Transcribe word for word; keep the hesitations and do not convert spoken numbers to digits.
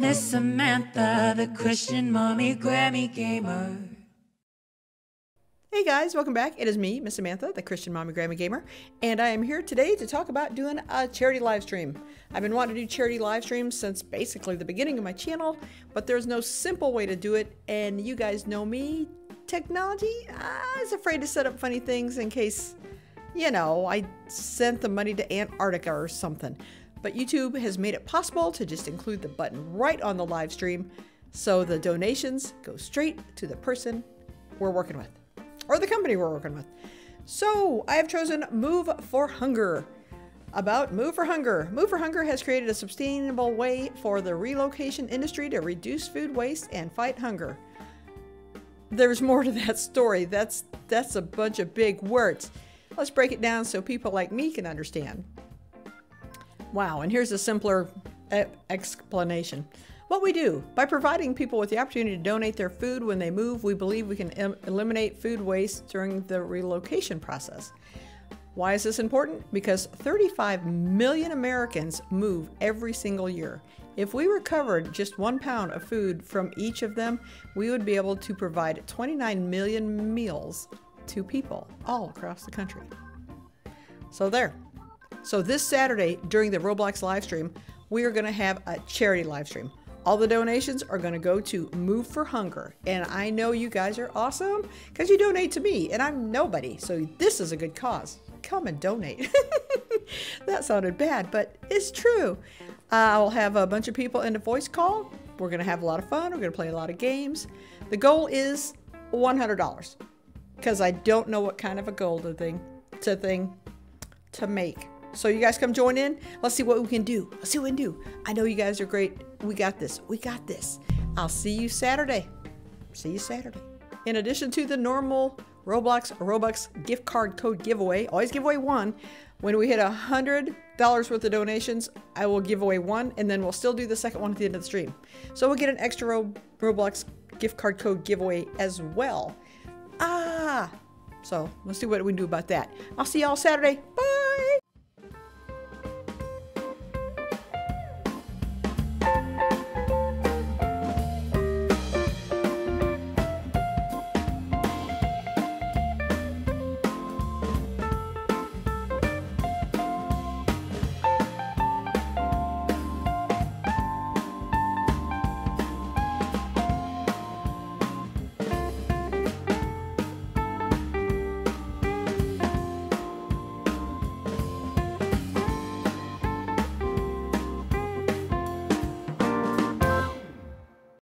Miss Samantha, the Christian Mommy Grammy Gamer. Hey guys, welcome back. It is me, Miss Samantha, the Christian Mommy Grammy Gamer, and I am here today to talk about doing a charity live stream. I've been wanting to do charity live streams since basically the beginning of my channel, but there's no simple way to do it, and you guys know me, technology, I was afraid to set up funny things in case, you know, I sent the money to Antarctica or something. But YouTube has made it possible to just include the button right on the live stream, so the donations go straight to the person we're working with, or the company we're working with. So I have chosen Move for Hunger. About Move for Hunger. Move for Hunger has created a sustainable way for the relocation industry to reduce food waste and fight hunger. There's more to that story. That's, that's a bunch of big words. Let's break it down so people like me can understand. Wow, and here's a simpler e- explanation. What we do, by providing people with the opportunity to donate their food when they move, we believe we can em- eliminate food waste during the relocation process. Why is this important? Because thirty-five million Americans move every single year. If we recovered just one pound of food from each of them, we would be able to provide twenty-nine million meals to people all across the country. So there. So this Saturday during the Roblox live stream, we are going to have a charity live stream. All the donations are going to go to Move for Hunger. And I know you guys are awesome because you donate to me and I'm nobody. So this is a good cause. Come and donate. That sounded bad, but it's true. I'll have a bunch of people in a voice call. We're going to have a lot of fun. We're going to play a lot of games. The goal is one hundred dollars because I don't know what kind of a goal to thing to thing to make. So you guys come join in. Let's see what we can do. Let's see what we can do. I know you guys are great. We got this. We got this. I'll see you Saturday. See you Saturday. In addition to the normal Roblox Robux gift card code giveaway, always give away one. When we hit one hundred dollars worth of donations, I will give away one, and then we'll still do the second one at the end of the stream. So we'll get an extra Ro Roblox gift card code giveaway as well. Ah! So let's see what we can do about that. I'll see y'all Saturday. Bye!